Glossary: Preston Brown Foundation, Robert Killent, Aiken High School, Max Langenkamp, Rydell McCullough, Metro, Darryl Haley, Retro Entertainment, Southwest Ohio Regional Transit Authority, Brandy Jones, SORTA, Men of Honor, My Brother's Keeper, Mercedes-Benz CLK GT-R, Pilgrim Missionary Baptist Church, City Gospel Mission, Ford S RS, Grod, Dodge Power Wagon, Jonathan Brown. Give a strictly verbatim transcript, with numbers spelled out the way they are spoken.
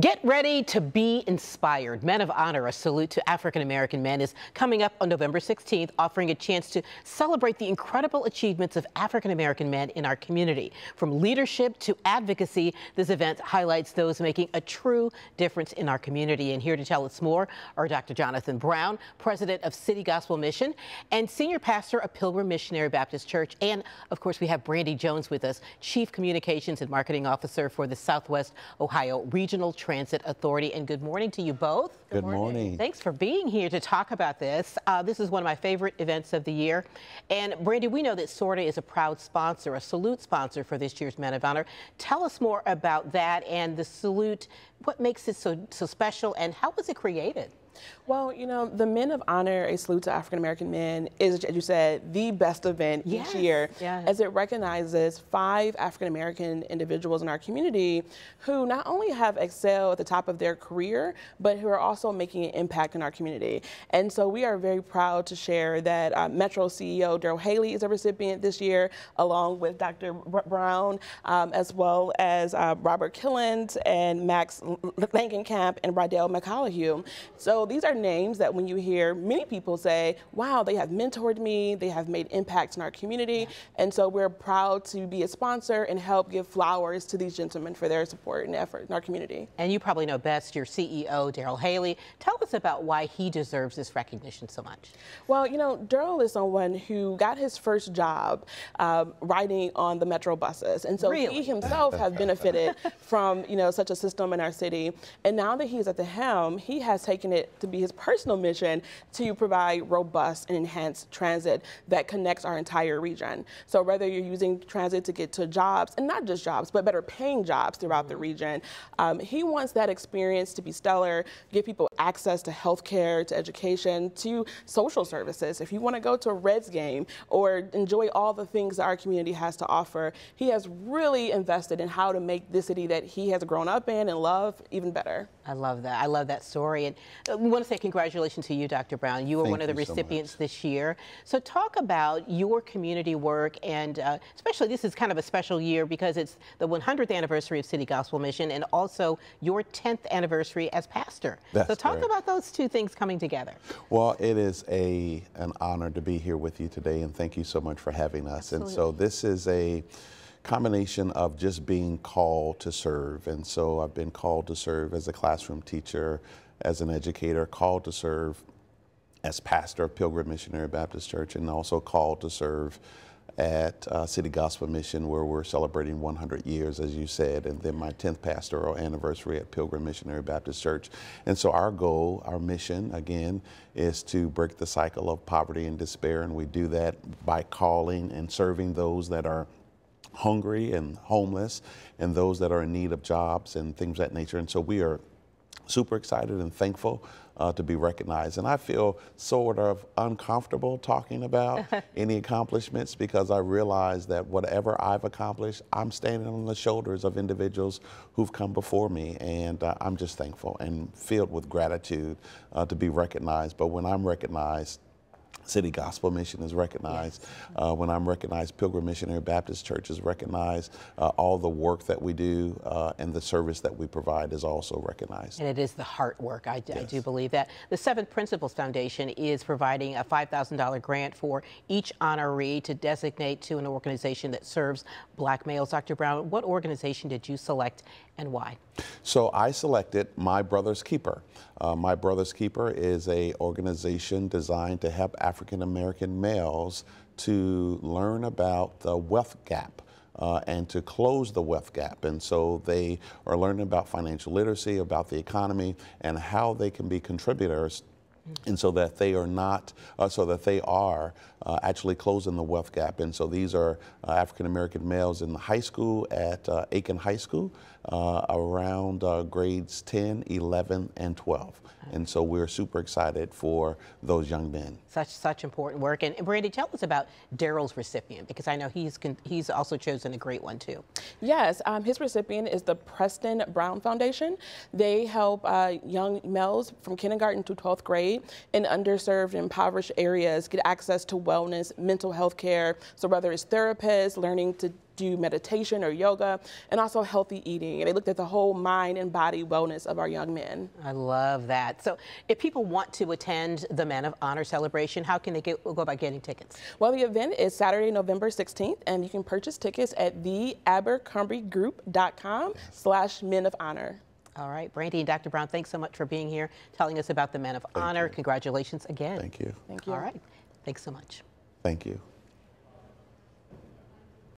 Get ready to be inspired. Men of Honor, a salute to African-American men, is coming up on November sixteenth, offering a chance to celebrate the incredible achievements of African-American men in our community. From leadership to advocacy, this event highlights those making a true difference in our community. And here to tell us more are Doctor Jonathan Brown, president of City Gospel Mission and senior pastor of Pilgrim Missionary Baptist Church. And of course, we have Brandy Jones with us, chief communications and marketing officer for the Southwest Ohio Regional Transit Authority. And good morning to you both. Good, good morning. morning. Thanks for being here to talk about this. Uh, this is one of my favorite events of the year. And Brandy, we know that SORTA is a proud sponsor, a salute sponsor for this year's Men of Honor. Tell us more about that and the salute. What makes it so, so special, and how was it created? Well, you know, the Men of Honor, a salute to African-American men, is, as you said, the best event yes, each year, yes. as it recognizes five African-American individuals in our community who not only have excelled at the top of their career, but who are also making an impact in our community. And so we are very proud to share that uh, Metro C E O Darryl Haley is a recipient this year, along with Doctor Brown, um, as well as uh, Robert Killent and Max Langenkamp and Rydell McCullough. So these are names that when you hear, many people say, wow, they have mentored me, they have made impacts in our community. And so we're proud to be a sponsor and help give flowers to these gentlemen for their support and effort in our community. And you probably know best your C E O, Darryl Haley. Tell us about why he deserves this recognition so much. Well, you know, Darryl is someone who got his first job uh, riding on the Metro buses. And so really? he himself has benefited from, you know, such a system in our city. And now that he's at the helm, he has taken it to be his personal mission to provide robust and enhanced transit that connects our entire region. So whether you're using transit to get to jobs, and not just jobs, but better paying jobs throughout the region, um, he wants that experience to be stellar, give people access to health care, to education, to social services. If you want to go to a Reds game or enjoy all the things that our community has to offer, he has really invested in how to make this city that he has grown up in and love even better. I love that. I love that story. And we want to say congratulations to you, Doctor Brown. You were Thank one of the recipients so this year. So talk about your community work, and uh, especially this is kind of a special year because it's the one hundredth anniversary of City Gospel Mission and also your tenth anniversary as pastor. That's so talk great. about those two things coming together. Well, it is a an honor to be here with you today, and thank you so much for having us. Absolutely. And so this is a combination of just being called to serve. And so I've been called to serve as a classroom teacher, as an educator, called to serve as pastor of Pilgrim Missionary Baptist Church, and also called to serve at uh, City Gospel Mission, where we're celebrating one hundred years, as you said, and then my tenth pastoral anniversary at Pilgrim Missionary Baptist Church. And so our goal, our mission, again, is to break the cycle of poverty and despair, and we do that by calling and serving those that are hungry and homeless and those that are in need of jobs and things of that nature. And so we are super excited and thankful uh, to be recognized. And I feel sort of uncomfortable talking about any accomplishments, because I realize that whatever I've accomplished, I'm standing on the shoulders of individuals who've come before me. And uh, I'm just thankful and filled with gratitude uh, to be recognized. But when I'm recognized, City Gospel Mission is recognized. Yes. Uh, when I'm recognized, Pilgrim Missionary Baptist Church is recognized. Uh, all the work that we do uh, and the service that we provide is also recognized. And it is the heart work. I, yes. I do believe that. The Seven Principles Foundation is providing a five thousand dollar grant for each honoree to designate to an organization that serves black males. Doctor Brown, what organization did you select and why? So I selected My Brother's Keeper. Uh, My Brother's Keeper is an organization designed to help African-American males to learn about the wealth gap uh, and to close the wealth gap. And so they are learning about financial literacy, about the economy, and how they can be contributors and so that they are not, uh, so that they are uh, actually closing the wealth gap. And so these are uh, African-American males in the high school at uh, Aiken High School uh, around uh, grades ten, eleven, and twelve. And so we're super excited for those young men. Such, such important work. And, and Brandy, tell us about Darryl's recipient, because I know he's, he's also chosen a great one too. Yes, um, his recipient is the Preston Brown Foundation. They help uh, young males from kindergarten to twelfth grade in underserved, impoverished areas get access to wealth wellness, mental health care. So whether it's therapists, learning to do meditation or yoga, and also healthy eating. And they looked at the whole mind and body wellness of our young men. I love that. So if people want to attend the Men of Honor celebration, how can they get, go about getting tickets? Well, the event is Saturday, November sixteenth, and you can purchase tickets at the abercrombie group dot com slash men of honor. All right, Brandy and Doctor Brown, thanks so much for being here, telling us about the Men of Honor. Thank you. Congratulations again. Thank you. Thank you. All right. Thanks so much. Thank you.